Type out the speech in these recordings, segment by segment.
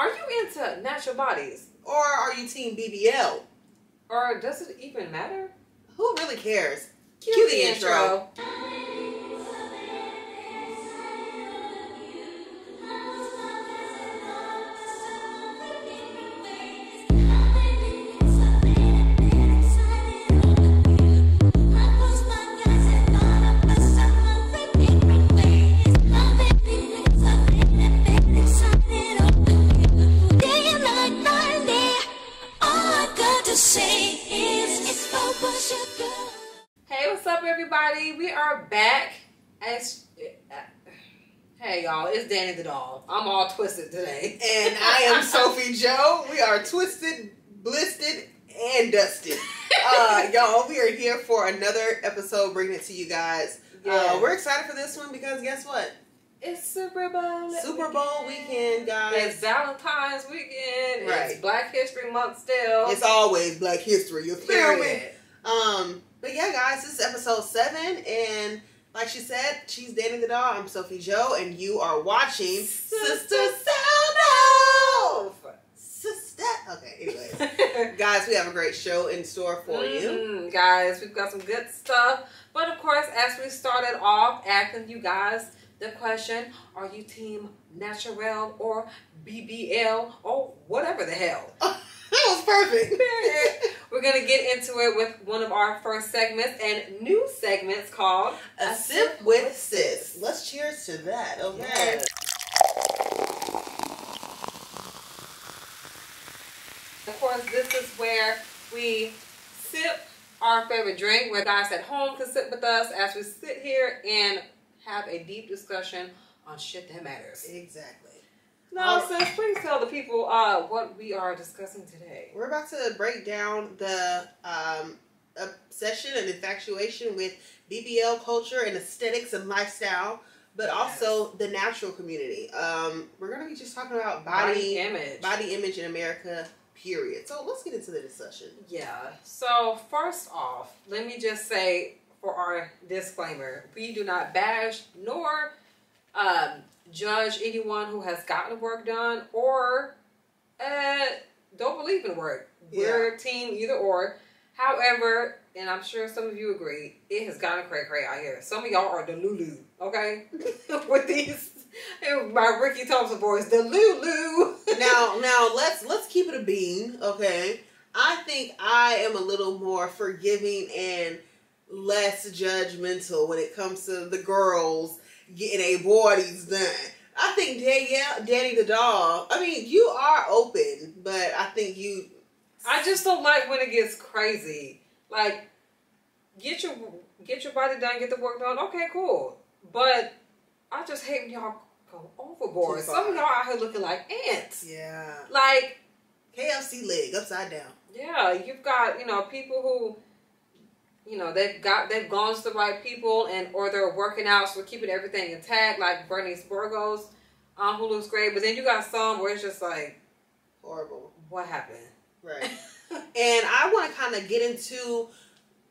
Are you into natural bodies? Or are you team BBL? Or does it even matter? Who really cares? Cue the intro. Hey y'all, it's Dannie the Doll. I'm all twisted today. And I am Sophie Joe. We are twisted, blistered, and dusted. Y'all, we are here for another episode, bringing it to you guys. Yes. We're excited for this one because guess what? It's Super Bowl weekend, guys. It's Valentine's weekend. Right. It's Black History Month still. It's always Black History. You feel me? But yeah, guys, this is episode 7 and... like she said, she's Dannie the Doll, I'm Sophie Joe, and you are watching Sister Sound Off! Sister! Okay, anyways. Guys, we have a great show in store for you. Guys, we've got some good stuff. But of course, as we started off asking you guys the question, are you team natural or BBL or whatever the hell? That was perfect. We're going to get into it with one of our first segments and new segments called A Sip with Sis. Let's cheers to that. Okay. Yes. Of course, this is where we sip our favorite drink, where guys at home can sit with us as we sit here and have a deep discussion on shit that matters. Exactly. No, sis, please tell the people what we are discussing today. We're about to break down the obsession and infatuation with BBL culture and aesthetics and lifestyle, but also the natural community. We're going to be just talking about body image in America, period. So let's get into the discussion. Yeah. So first off, let me just say for our disclaimer, we do not bash nor... judge anyone who has gotten work done or don't believe in work. We're team either or. However, and I'm sure some of you agree, it has gotten cray-cray out here. Some of y'all are the Lulu, okay? With these, my Ricky Thompson voice, the Lulu. Now let's keep it a bean, okay? I think I am a little more forgiving and less judgmental when it comes to the girls getting a boardies done. I think Dannie the Doll, I mean, you are open, but I think you... I just don't like when it gets crazy. Like, get your body done, get the work done. Okay, cool. But I just hate when y'all go overboard. Some of y'all out here looking like ants. Yeah. Like... KFC leg, upside down. Yeah, you've got, you know, people who... you know, they've gone to the right people or they're working out, so we're keeping everything intact, like Bernice Burgos, who looks great. But then you got some where it's just like horrible. What happened? Right. And I want to kind of get into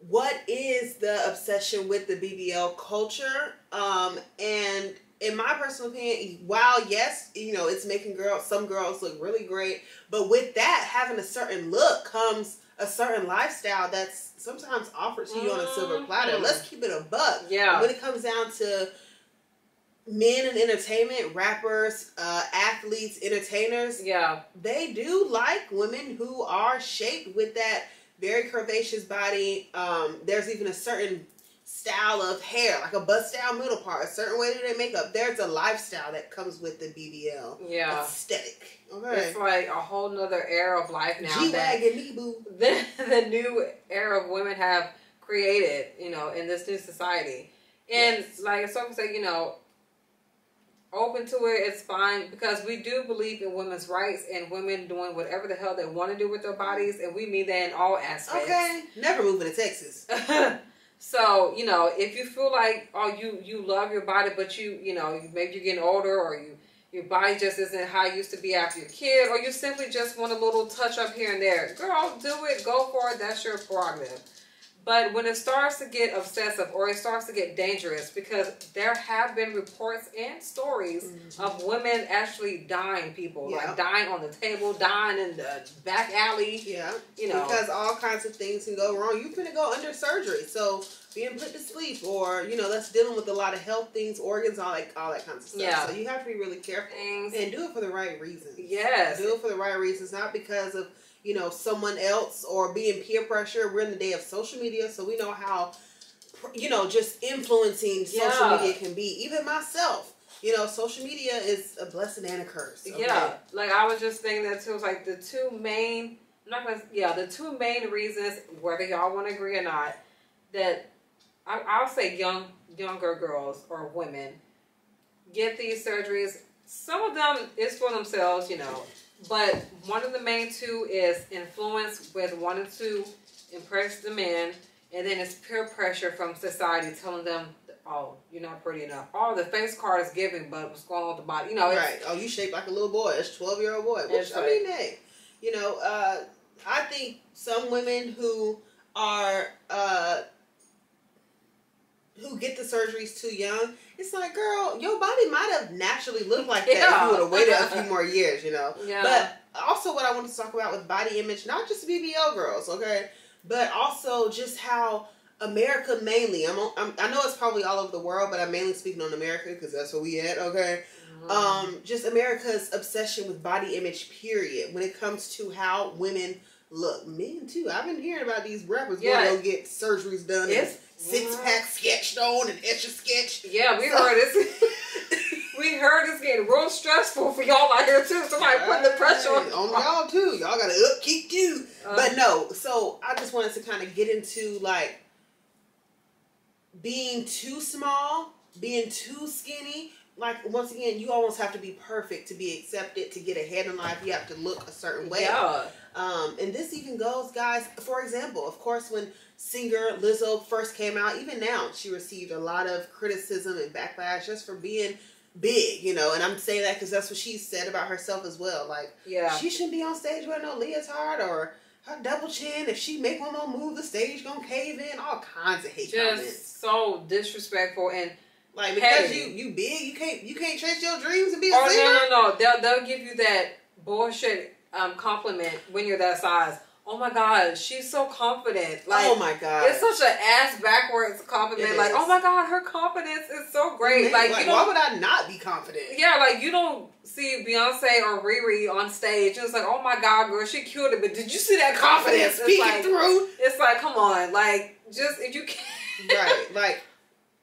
what is the obsession with the BBL culture. And in my personal opinion, while yes, you know, it's making some girls look really great, but with that having a certain look comes a certain lifestyle that's sometimes offered to you on a silver platter. Let's keep it a buck. Yeah. When it comes down to men in entertainment, rappers, athletes, entertainers, yeah, they do like women who are shaped with that very curvaceous body. There's even a certain style of hair, like a bust down middle part, a certain way that they make up. There's a lifestyle that comes with the BBL aesthetic. Okay. It's like a whole nother era of life now. G-Wagon, the new era of women have created, you know, in this new society. And like some say, you know, open to it, it's fine, because we do believe in women's rights and women doing whatever the hell they want to do with their bodies, and we mean that in all aspects. Okay. Never moving to Texas. So, you know, if you feel like, oh, you love your body, but you know, maybe you're getting older, or your body just isn't how it used to be after your kid, or you simply just want a little touch up here and there, girl, do it. Go for it. That's your prerogative. But when it starts to get obsessive or it starts to get dangerous, because there have been reports and stories of women actually dying people, like dying on the table, dying in the back alley. Yeah. You know. Because all kinds of things can go wrong. You're going to go under surgery. So being put to sleep or, you know, that's dealing with a lot of health things, organs, all that kinds of stuff. Yeah. So you have to be really careful and do it for the right reasons. Yes. Do it for the right reasons, not because of, you know, someone else or being peer pressure. We're in the day of social media, so we know how, you know, just influencing social media can be. Even myself, you know, social media is a blessing and a curse. Okay? Yeah, like I was just saying that too. It's like the two main, the two main reasons, whether y'all want to agree or not, that I'll say younger girls or women get these surgeries. Some of them is for themselves, you know. But one of the main two is influence with wanting to impress the men, and then it's peer pressure from society telling them, oh, you're not pretty enough. Oh, the face card is giving, but what's going on with the body? You know, it's, right. Oh, you shaped like a little boy. It's a 12-year-old boy. Which, I mean, hey, you know, I think some women who are, who get the surgeries too young, it's like, girl, your body might have naturally looked like that if you would have waited a few more years, you know. Yeah. But also what I wanted to talk about with body image, not just BBL girls, okay, but also just how America mainly, I know it's probably all over the world, but I'm mainly speaking on America because that's where we at, okay. Just America's obsession with body image, period, when it comes to how women look. Men, too. I've been hearing about these rappers where they'll get surgeries done. Six-pack sketched on and Etch-a-Sketch. Yeah, heard this. We heard it's getting real stressful for y'all out here, too. Somebody putting the pressure on y'all, too. Y'all got to upkeep, too. But no, so I just wanted to kind of get into, like, being too small, being too skinny. Like, once again, you almost have to be perfect to be accepted, to get ahead in life. You have to look a certain way. Yeah. And this even goes, guys, for example, of course, when singer Lizzo first came out, even now, she received a lot of criticism and backlash just for being big, you know. And I'm saying that because that's what she said about herself as well. Like, she shouldn't be on stage wearing no leotard or her double chin. If she make one more move, the stage gonna cave in. All kinds of hate comments. Just so disrespectful and... Like, because you big, you can't chase your dreams and be a singer? Oh, no. They'll give you that bullshit compliment when you're that size. Oh, my God, she's so confident. Like, oh, my God. It's such an ass-backwards compliment. Like, oh, my God, her confidence is so great. Man, like why would I not be confident? Yeah, like, you don't see Beyonce or Riri on stage. It's like, oh, my God, girl, she killed it. But did you see that confidence peeking through? It's like, come on. Like, just, if you can't. Right, like.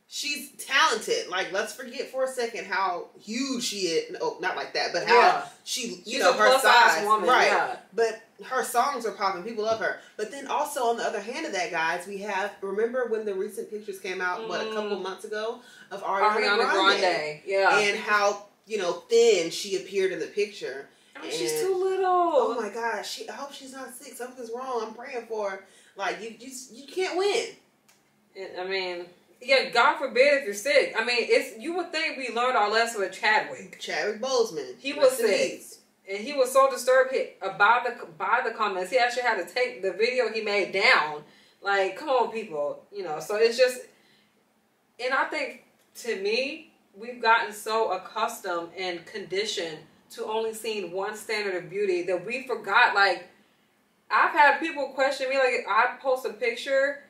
She's talented. Like, let's forget for a second how huge she is. Oh, not like that, but how she, you know, her size. Woman, right. Yeah. But her songs are popping. People love her. But then also, on the other hand of that, guys, we have, remember when the recent pictures came out, a couple months ago? Of Ariana Grande. Yeah. And how, you know, thin she appeared in the picture. I mean, she's too little. Oh, my gosh. I hope she's not sick. Something's wrong. I'm praying for her. Like, you can't win. I mean... Yeah, God forbid if you're sick. I mean, you would think we learned our lesson with Chadwick. Chadwick Boseman. He was sick. And he was so disturbed by the comments. He actually had to take the video he made down. Like, come on, people. You know, so it's just... And I think, to me, we've gotten so accustomed and conditioned to only seeing one standard of beauty that we forgot, like... I've had people question me, like, I post a picture...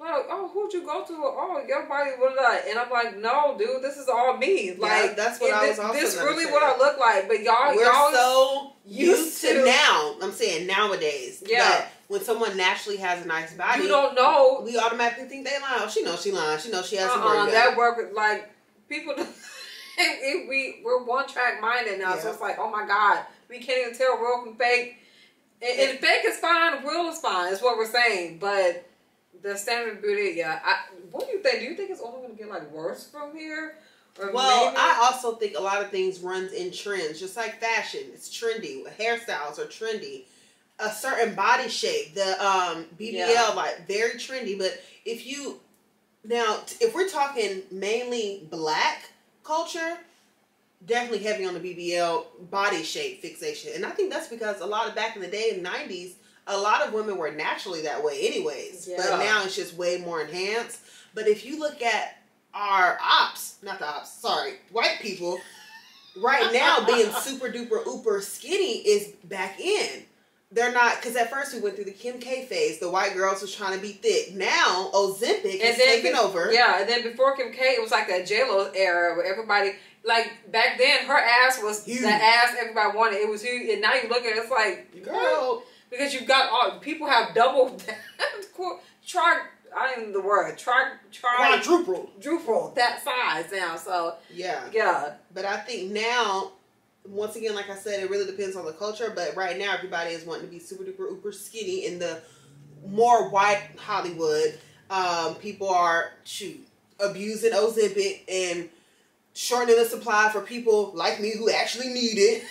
Like, oh, who'd you go to? Oh, your body, and I'm like, no, dude, this is all me. Like, that's what I was also This really what I look like. But y'all so used to now. I'm saying nowadays. Yeah. That when someone naturally has a nice body, you don't know. We automatically think they lying. She knows she lying. She knows she has some work. That work, like people. We're one track minded now. Yeah. So it's like, oh my God, we can't even tell real from fake. And fake is fine. Real is fine. Is what we're saying, but. The standard of beauty, what do you think? Do you think it's only going to get, like, worse from here? Or I also think a lot of things runs in trends. Just like fashion. It's trendy. Hairstyles are trendy. A certain body shape. The BBL, like, very trendy. But if you... Now, if we're talking mainly black culture, definitely heavy on the BBL body shape fixation. And I think that's because a lot of back in the day in the 90s, a lot of women were naturally that way anyways. Yeah. But now it's just way more enhanced. But if you look at our ops, not the ops, sorry, white people, right now being super duper ooper skinny is back in. They're not, because at first we went through the Kim K phase. The white girls was trying to be thick. Now, Ozempic is taking over. Yeah, and then before Kim K, it was like that J-Lo era where everybody, like back then, her ass was huge. The ass everybody wanted. It was huge. And now you look at it, it's like, girl. Because you've got all, people have double, quadruple that size now. So, yeah. But I think now, once again, like I said, it really depends on the culture. But right now, everybody is wanting to be super duper uber skinny in the more white Hollywood. People are abusing Ozempic and shortening the supply for people like me who actually need it.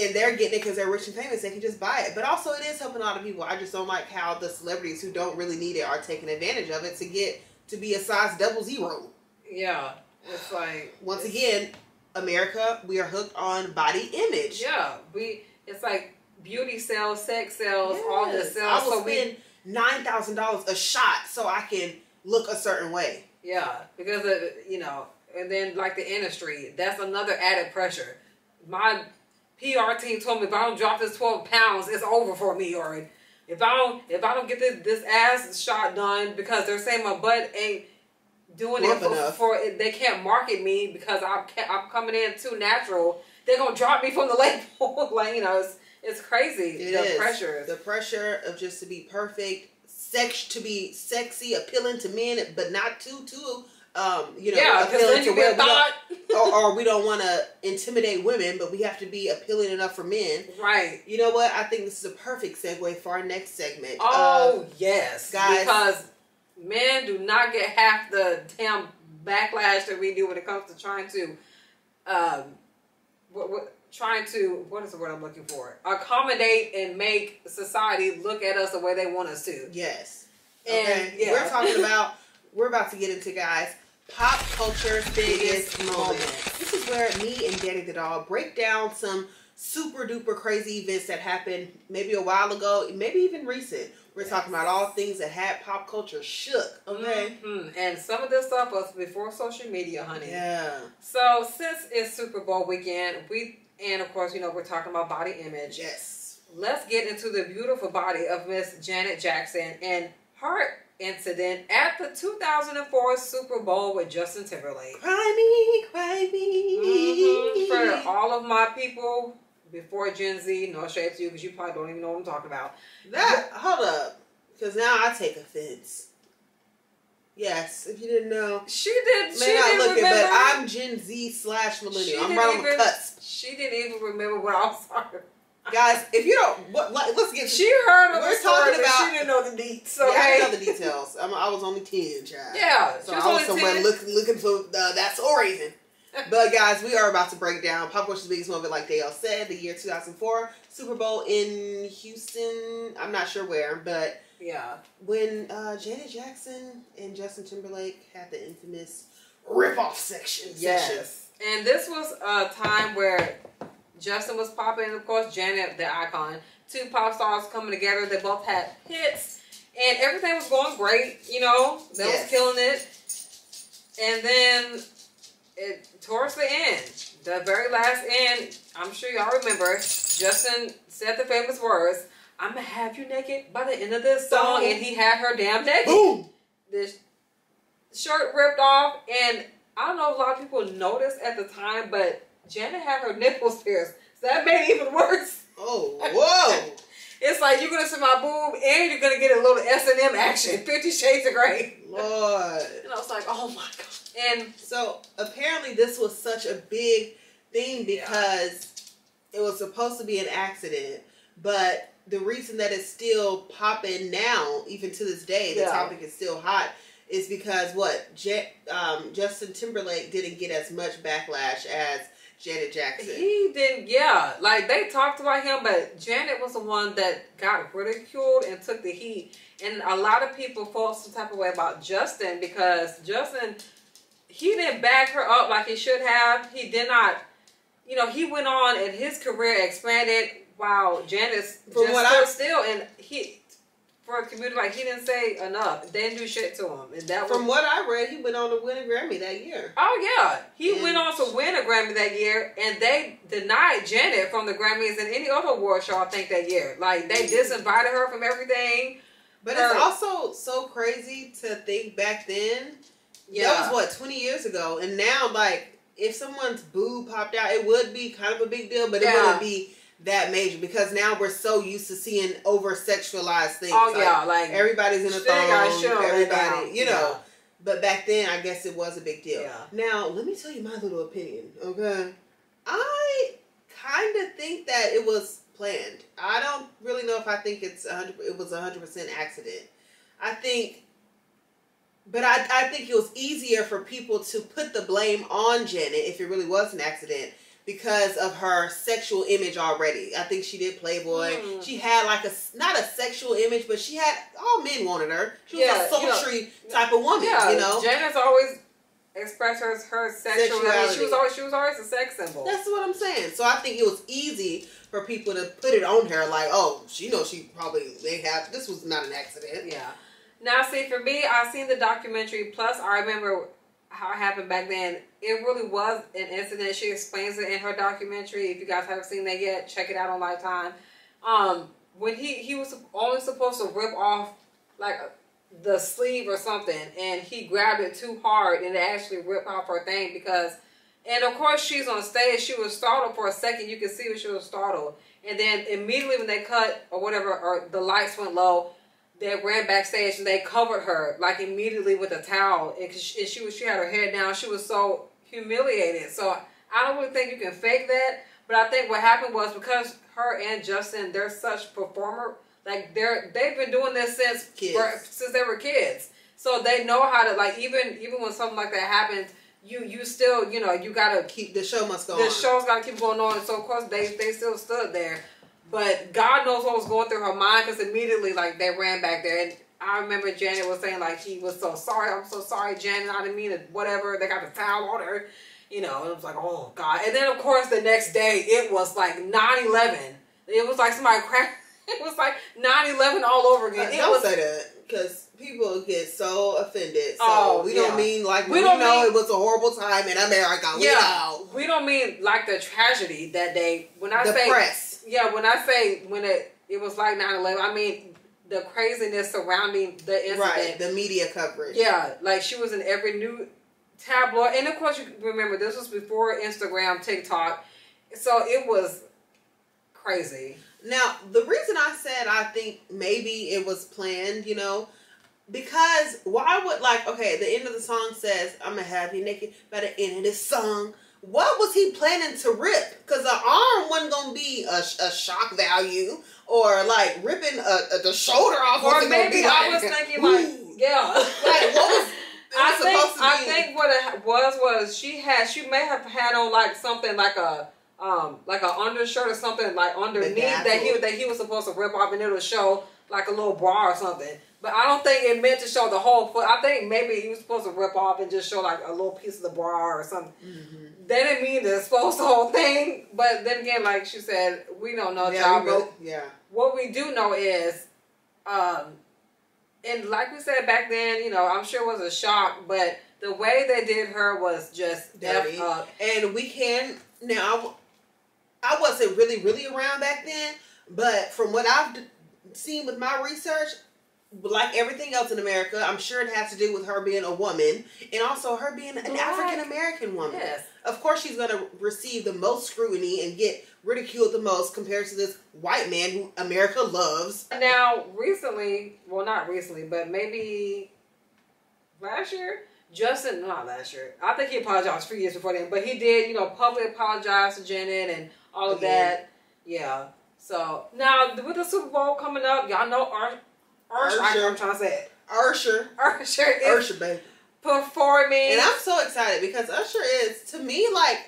And they're getting it because they're rich and famous. They can just buy it. But also, it is helping a lot of people. I just don't like how the celebrities who don't really need it are taking advantage of it to get to be a size 00. Yeah. It's like... Once again... America, we are hooked on body image. Yeah, it's like beauty sells, sex sells, all this sells. I will spend $9,000 a shot so I can look a certain way. Yeah, because of, you know, and then like the industry, that's another added pressure. My PR team told me if I don't drop this 12 pounds, it's over for me. Or if I don't get this ass shot done, because they're saying my butt ain't doing it for they can't market me because I'm coming in too natural. They're gonna drop me from the label. Like, you know, it's crazy. The pressure of just to be perfect, to be sexy, appealing to men, but not too you know, appealing to women. Or we don't want to intimidate women, but we have to be appealing enough for men. Right. You know what? I think this is a perfect segue for our next segment. Oh yes, guys. Because men do not get half the damn backlash that we do when it comes to trying to, what is the word I'm looking for? Accommodate and make society look at us the way they want us to. Yes. And okay. Yeah. We're about to get into, guys, pop culture biggest moment. This is where me and Dannie the Doll break down some super duper crazy events that happened maybe a while ago, maybe even recent. We're talking about all things that had pop culture shook, okay? Mm-hmm. And some of this stuff was before social media, honey. Yeah. So since it's Super Bowl weekend, and of course, you know, we're talking about body image. Yes. Let's get into the beautiful body of Miss Janet Jackson and her incident at the 2004 Super Bowl with Justin Timberlake. Cry me, cry me. Mm-hmm. For all of my people before Gen Z, no shade to you, because you probably don't even know what I'm talking about. Hold up, because now I take offense. Yes, if you didn't know, she didn't remember. But I'm Gen Z / millennial. I'm right on the cusp. She didn't even remember what I was talking. Guys, if you don't, let's get. She heard of the story, but she didn't know the details. Okay? Yeah, I didn't know the details. I was only 10, child. Yeah, so I was somewhere looking for that reason. But guys, we are about to break down pop culture's biggest moment, like Dale said, the year 2004 Super Bowl in Houston. I'm not sure where, but yeah, when Janet Jackson and Justin Timberlake had the infamous rip-off section. Yes, and this was a time where Justin was popping, and of course Janet, the icon. Two pop stars coming together. They both had hits, and everything was going great. You know, they was killing it, and then. Towards the end, the very last end, I'm sure y'all remember, Justin said the famous words, "I'm gonna have you naked by the end of this song," and he had her damn naked. Boom! This shirt ripped off, and I don't know if a lot of people noticed at the time, but Janet had her nipples pierced, so that made it even worse. Oh, whoa! It's like, you're gonna see my boob, and you're gonna get a little S&M action, 50 Shades of Grey. Lord. And I was like, oh my God. And so apparently this was such a big thing because it was supposed to be an accident, but the reason that it's still popping now, even to this day, the topic is still hot, is because Justin Timberlake didn't get as much backlash as Janet Jackson. He didn't, like they talked about him, but Janet was the one that got ridiculed and took the heat. And a lot of people felt some type of way about Justin because Justin, he didn't back her up like he should have. He did not, you know, he went on and his career expanded. wow, Janice from just what stood still, and he, for a community, like, he didn't say enough. They didn't do shit to him. And that from what I read, he went on to win a Grammy that year. Oh, yeah. He went on to win a Grammy that year, and they denied Janet from the Grammys and any other award show, I think, that year. Like, they disinvited her from everything. But it's also so crazy to think back then. Yeah. That was, what, 20 years ago? And now, like, if someone's boob popped out, it would be kind of a big deal, but it wouldn't be that major, because now we're so used to seeing over sexualized things. Oh, like, yeah, like everybody's in a thong, everybody, you know. Yeah. But back then, I guess it was a big deal. Yeah. Now, let me tell you my little opinion, okay? I kind of think that it was planned. I don't really know if I think it's 100, it was 100% accident. I think, but I think it was easier for people to put the blame on Janet if it really was an accident, because of her sexual image already. I think she did Playboy. Mm. She had like a, not a sexual image, but she had, all men wanted her. She was a sultry type of woman, you know? Janet's always expressed her sexuality. She was always a sex symbol. That's what I'm saying. So I think it was easy for people to put it on her, like, oh, she knows she probably, this was not an accident. Yeah. Now, see, for me, I've seen the documentary, plus I remember how it happened back then. It really was an incident. She explains it in her documentary. If you guys haven't seen that yet, check it out on Lifetime. When he was only supposed to rip off like the sleeve or something, and he grabbed it too hard and it actually ripped off her thing, because, and of course she's on stage, she was startled for a second. You can see when she was startled, and then immediately when they cut or whatever, or the lights went low, they ran backstage and they covered her like immediately with a towel, and she had her head down. She was so humiliated. So I don't really think you can fake that. But I think what happened was, because her and Justin, they're such performer, like they've been doing this since they were kids. So they know how to, like, even when something like that happens, you still, you know, you gotta keep the show must go on. The show's gotta keep going on. And so of course they still stood there. But God knows what was going through her mind, because immediately, like, they ran back there. And I remember Janet was saying, like, he was so sorry. I'm so sorry, Janet. I didn't mean it. Whatever. They got the towel on her. You know, and it was like, oh, God. And then, of course, the next day, it was like 9/11. It was like somebody cracked. It was like 9/11 all over again. Don't say that, because people get so offended. So we don't mean, like, we don't know, it was a horrible time in America. We don't mean, like, the tragedy that day. When I say the press. Yeah, when I say when it was like 9/11, I mean the craziness surrounding the incident. Right, the media coverage. Yeah, like she was in every new tabloid. And of course, you remember, this was before Instagram, TikTok. So it was crazy. Now, the reason I said I think maybe it was planned, you know, because why would, like, okay, the end of the song says, I'm going to have you naked by the end of this song. What was he planning to rip? Because the arm wasn't going to be a shock value, or like ripping the shoulder off. Or maybe I was thinking like, yeah. Like, what was I think what it was she may have had on like something like a undershirt or something like underneath that he was supposed to rip off, and it'll show like a little bra or something. But I don't think it meant to show the whole foot. I think maybe he was supposed to rip off and just show like a little piece of the bra or something. Mm-hmm. They didn't mean to expose the whole thing. But then again, like she said, we don't know. Yeah, what we do know is, and like we said back then, you know, I'm sure it was a shock, but the way they did her was just dirty. And we can, now, I wasn't really, really around back then, but from what I've seen with my research, like everything else in America, I'm sure it has to do with her being a woman, and also her being an African-American woman. Yes. Of course she's going to receive the most scrutiny and get ridiculed the most compared to this white man who America loves. Now, recently, well, not recently, but maybe last year, Justin, not last year, I think he apologized 3 years before then, but he did, you know, publicly apologize to Janet and all of that. Yeah. So, now, with the Super Bowl coming up, y'all know Usher baby, performing. And I'm so excited, because Usher is, to me, like,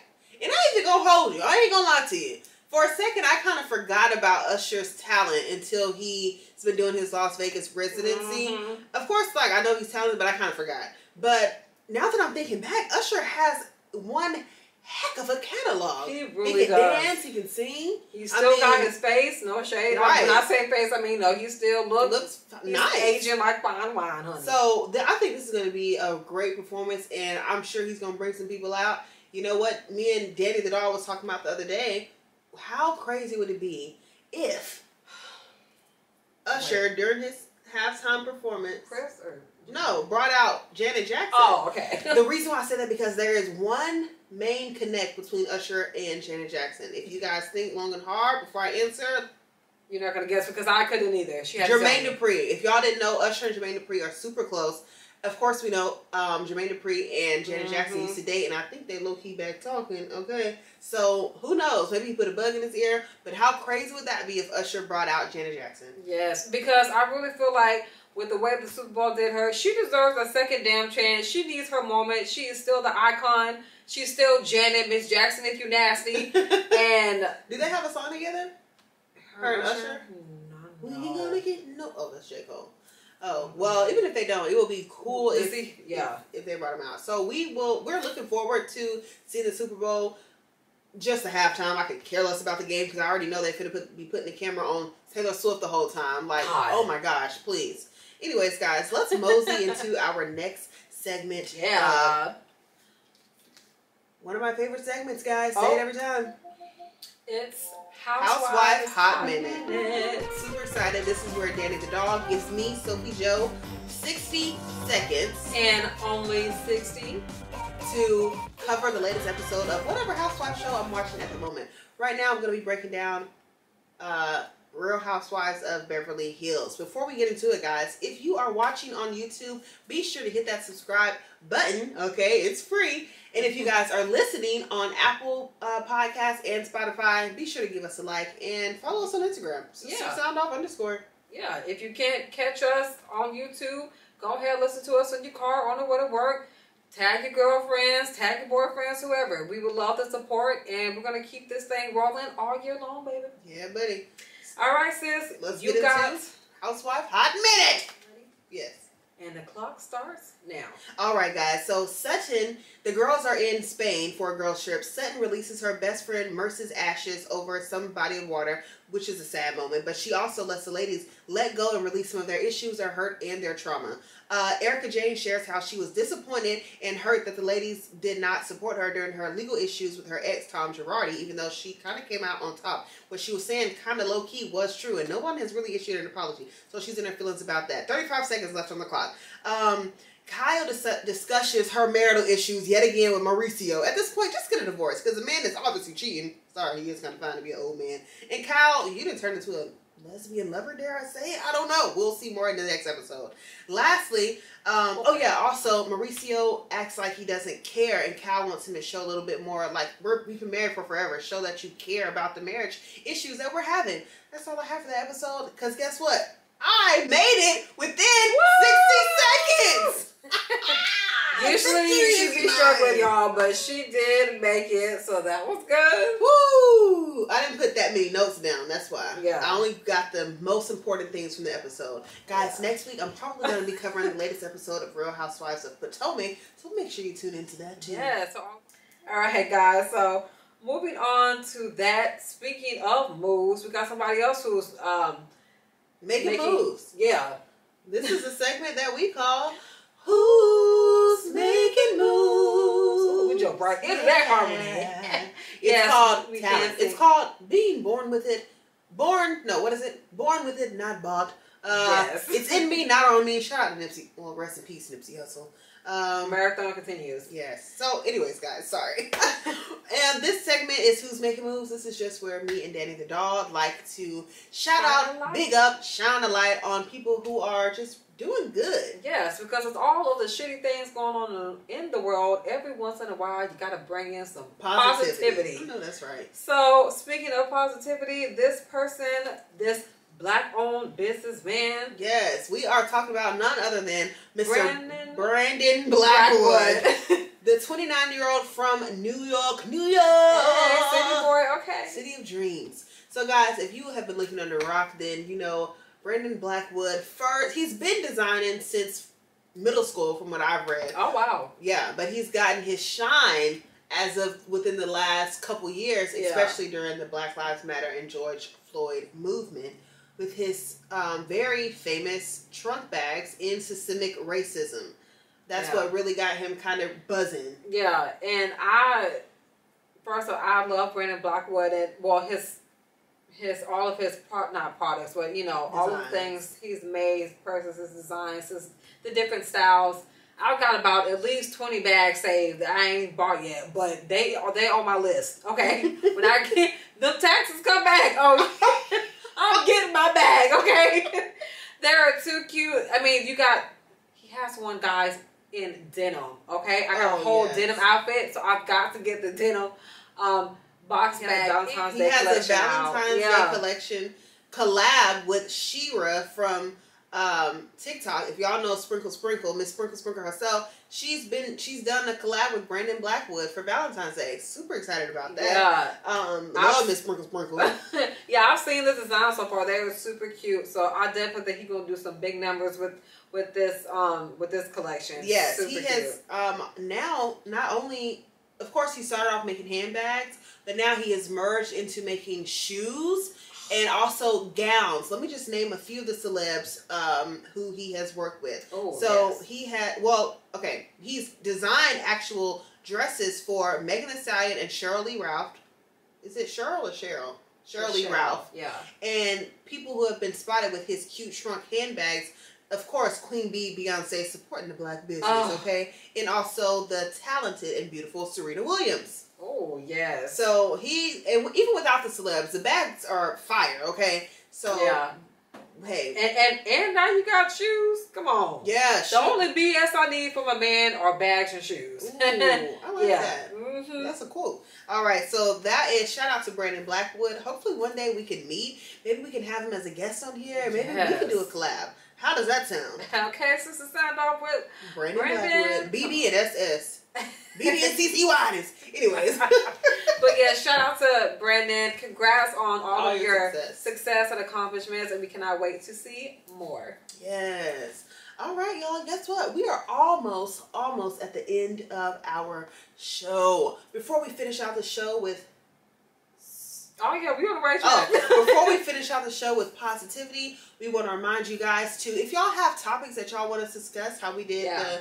and I ain't even gonna hold you, I ain't gonna lie to you, for a second I kind of forgot about Usher's talent until he's been doing his Las Vegas residency. Mm-hmm. Of course, like, I know he's talented, but I kind of forgot. But now that I'm thinking back, Usher has one heck of a catalog. He really does. Dance, he can sing. He still got his face, no shade. Right. When I say face, I mean, no, he still looks nice. Aging like fine wine, honey. So I think this is going to be a great performance, and I'm sure he's going to bring some people out. You know what? Me and Dannie the Doll was talking about the other day. How crazy would it be if Usher, during his halftime performance, brought out Janet Jackson? Oh, okay. The reason why I said that, because there is one main connect between Usher and Janet Jackson. If you guys think long and hard before I answer, you're not going to guess, because I couldn't either. She had Jermaine Dupri. If y'all didn't know, Usher and Jermaine Dupri are super close. Of course, we know Jermaine Dupri and Janet Jackson used to date, and I think they low-key back talking. Okay, so who knows? Maybe he put a bug in his ear, but how crazy would that be if Usher brought out Janet Jackson? Yes, because I really feel like with the way the Super Bowl did her, she deserves a second damn chance. She needs her moment. She is still the icon. She's still Janet, Miss Jackson, if you nasty. And do they have a song together? Her and Usher? No. We gonna get no. Oh, that's J. Cole. Oh, well, even if they don't, it will be cool if they brought them out. So we're looking forward to seeing the Super Bowl. Just the halftime, I could care less about the game, because I already know they could be putting the camera on Taylor Swift the whole time. Like, oh my gosh, please. Anyways, guys, let's mosey into our next segment. Yeah. One of my favorite segments, guys. Say it every time. It's Housewife Hot Minute. Super excited. This is where Dannie the Doll gives me, Sophie Joe, 60 seconds. And only 60. To cover the latest episode of whatever housewife show I'm watching at the moment. Right now, I'm going to be breaking down Real Housewives of Beverly Hills. Before we get into it, guys, if you are watching on YouTube, be sure to hit that subscribe button. Okay, it's free. And if you guys are listening on Apple Podcasts and Spotify, be sure to give us a like and follow us on Instagram. @SoundOff_. Yeah, if you can't catch us on YouTube, go ahead and listen to us in your car on the way to work. Tag your girlfriends, tag your boyfriends, whoever. We would love the support, and we're going to keep this thing rolling all year long, baby. Yeah, buddy. All right, sis. Let's get into Housewife Hot Minute. Ready? Yes. And the clock starts now. All right, guys. So Sutton, the girls are in Spain for a girls trip. Sutton releases her best friend Merce's ashes over some body of water, which is a sad moment. But she also lets the ladies let go and release some of their issues, their hurt, and their trauma. Erica Jane shares how she was disappointed and hurt that the ladies did not support her during her legal issues with her ex, Tom Girardi, even though she kind of came out on top. What she was saying kind of low-key was true, and no one has really issued an apology. So she's in her feelings about that. 35 seconds left on the clock. Kyle discusses her marital issues yet again with Mauricio. At this point, just get a divorce, because the man is obviously cheating. Sorry, he is kind of fine to be an old man. And Kyle, you didn't turn into a lesbian lover, dare I say it? I don't know. We'll see more in the next episode. Lastly, also Mauricio acts like he doesn't care, and Kyle wants him to show a little bit more, like, we've been married for forever. Show that you care about the marriage issues that we're having. That's all I have for the episode, because guess what? I made it within 60 seconds! Usually she'd be struggling, y'all, but she did make it, so that was good. Woo! I didn't put that many notes down, that's why. Yeah. I only got the most important things from the episode. Guys, next week I'm probably going to be covering the latest episode of Real Housewives of Potomac, so make sure you tune into that too. Yeah, so alright, guys, so moving on to that, speaking of moves, we got somebody else who's making moves. Yeah. This is a segment that we call Who's Making Moves? With your bright into that harmony. It's called talent. It's called being born with it. Born with it, not bought. It's in me, not on me. Shout out to Nipsey. Well, rest in peace, Nipsey Hustle. Marathon continues. Yes. So anyways, guys, sorry. And this segment is Who's Making Moves. This is just where me and Dannie the Doll like to shine a light on people who are just doing good. Yes, because it's all of the shitty things going on in the world. Every once in a while, you got to bring in some positivity. I know that's right. So speaking of positivity, this Black-owned businessman. Yes, we are talking about none other than Mr. Brandon Blackwood. The 29-year-old from New York. City boy, okay. City of dreams. So, guys, if you have been living under a rock, then you know Brandon Blackwood. First, he's been designing since middle school, from what I've read. Oh wow. Yeah, but he's gotten his shine as of within the last couple years, especially during the Black Lives Matter and George Floyd movement, with his very famous trunk bags in systemic racism. That's what really got him kind of buzzing. Yeah, and first of all, I love Brandon Blackwood and, well, all of his designs. All the things he's made, purses, his designs, his, the different styles. I've got about at least 20 bags saved that I ain't bought yet, but they on my list. Okay, when I get the taxes come back, oh, I'm getting my bag. Okay, they're too cute. I mean, he has one, guys, in denim. Okay, I got a whole denim outfit, so I've got to get the denim box bag. He has a Valentine's Day collection collab with Shira from TikTok. If y'all know Sprinkle Sprinkle, Miss Sprinkle Sprinkle herself, she's done a collab with Brandon Blackwood for Valentine's Day. Super excited about that. Yeah. Love Miss Sprinkle Sprinkle. Yeah, I've seen this design so far. They were super cute. So I definitely think he's gonna do some big numbers with this collection. Yes, he has now not only, of course, he started off making handbags, but now he has merged into making shoes. And also gowns. Let me just name a few of the celebs who he has worked with. Oh, so yes. He's designed actual dresses for Megan Thee Stallion and Sheryl Ralph. Is it Sheryl or Cheryl? Sheryl Ralph. Yeah. And people who have been spotted with his cute shrunk handbags. Of course, Queen Bee, Beyonce, supporting the black business, okay? And also the talented and beautiful Serena Williams. Oh, yes. So even without the celebs, the bags are fire, okay? So, yeah. Hey. And now you got shoes? Come on. Yeah, shoes. The only BS I need from a man are bags and shoes. Ooh, I like that. Mm-hmm. That's a quote. All right, so that is shout out to Brandon Blackwood. Hopefully one day we can meet. Maybe we can have him as a guest on here. Maybe we can do a collab. How does that sound? Okay, Sister Sound Off with Brandon Blackwood. BB and SS. BBNCCY. Anyways. But yeah, shout out to Brandon. Congrats on all of your success and accomplishments, and we cannot wait to see more. Yes. All right, y'all. Guess what? We are almost at the end of our show. Before we finish out the show with... Oh, yeah, we're on the right track. Before we finish out the show with positivity, we want to remind you guys to, if y'all have topics that y'all want us to discuss, how we did the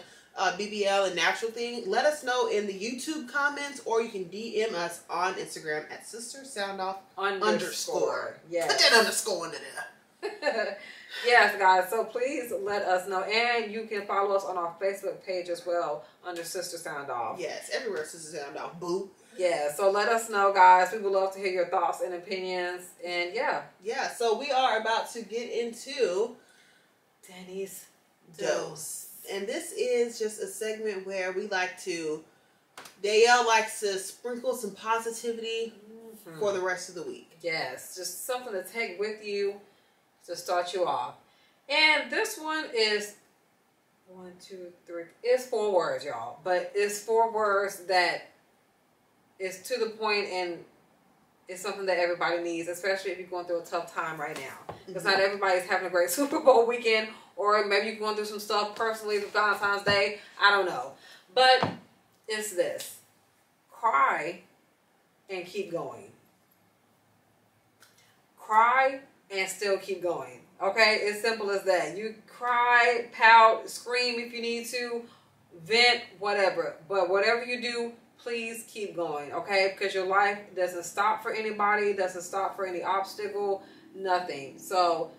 BBL and natural thing, let us know in the YouTube comments, or you can DM us on Instagram at Sister Sound Off _. Yes. Put that underscore in there. Yes, guys. So please let us know, and you can follow us on our Facebook page as well under Sister Sound Off. Yes, everywhere Sister Sound Off. Boo. Yeah, so let us know, guys. We would love to hear your thoughts and opinions, and yeah. So we are about to get into Danny's Dose. And this is just a segment where we like to, Danielle likes to sprinkle some positivity for the rest of the week. Yes, just something to take with you to start you off. And this one is 1, 2, 3. It's 4 words, y'all. But it's 4 words that is to the point, and it's something that everybody needs, especially if you're going through a tough time right now. Because not everybody's having a great Super Bowl weekend, or maybe you're going through some stuff personally with Valentine's Day. I don't know. But it's this. Cry and keep going. Cry and still keep going. Okay? It's simple as that. You cry, pout, scream if you need to, vent, whatever. But whatever you do, please keep going, okay? Because your life doesn't stop for anybody, doesn't stop for any obstacle, nothing. So,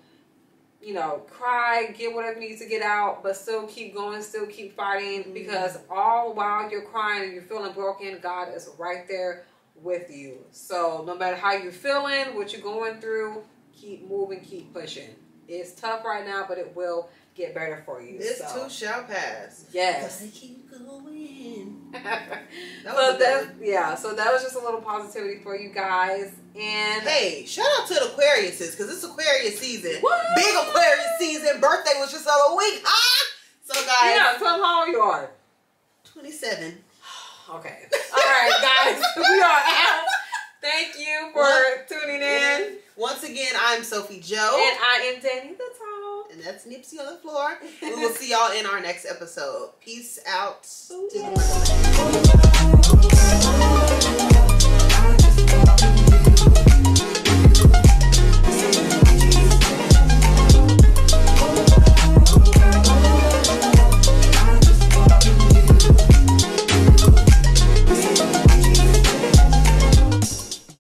you know, cry, get whatever needs to get out, but still keep going, still keep fighting, because all while you're crying and you're feeling broken, God is right there with you. So no matter how you're feeling, what you're going through, keep moving, keep pushing. It's tough right now, but it will get better for you. This too shall pass. Yes. Gotta keep going. So that was just a little positivity for you guys. And hey, shout out to the Aquariuses, because it's Aquarius season. What? Big Aquarius season. Birthday was just the other week. Huh? So guys. Yeah, tell them how old you are. 27. Okay. All right, guys. We are out. Thank you for tuning in. Once again, I'm Sophie Joe. And I am Danny the Doll. And that's Nipsey on the floor. We will see y'all in our next episode. Peace out.